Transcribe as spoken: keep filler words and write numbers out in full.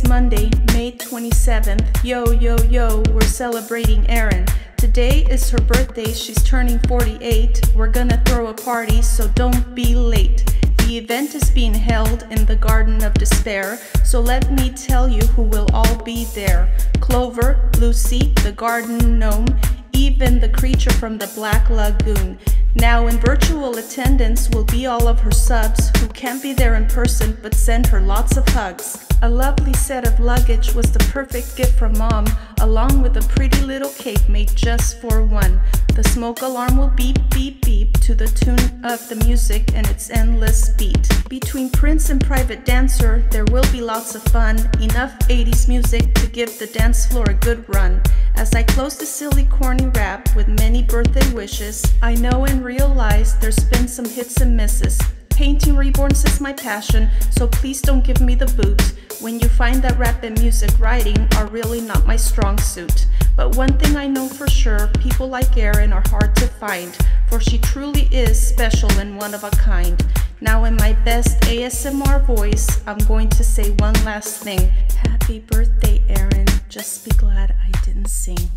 It's Monday, May twenty-seventh. Yo, yo, yo, we're celebrating Erinn. Today is her birthday, she's turning forty-eight. We're gonna throw a party, so don't be late. The event is being held in the Garden of Despair, so let me tell you who will all be there. Clover, Lucy, the Garden Gnome, even the Creature from the Black Lagoon. Now in virtual attendance will be all of her subs who can't be there in person but send her lots of hugs. A lovely set of luggage was the perfect gift from mom, along with a pretty little cake made just for one. The smoke alarm will beep beep beep to the tune of the music and its endless beat. Between Prince and Private Dancer there will be lots of fun, enough eighties music to give the dance floor a good run. As I close this silly corny rap with many birthday wishes, I know and realize there's been some hits and misses. Painting reborns is my passion, so please don't give me the boot when you find that rap and music writing are really not my strong suit. But one thing I know for sure, people like Erinn are hard to find, for she truly is special and one of a kind. Now in my best A S M R voice, I'm going to say one last thing. Happy birthday, Erinn. Just be glad I didn't sing.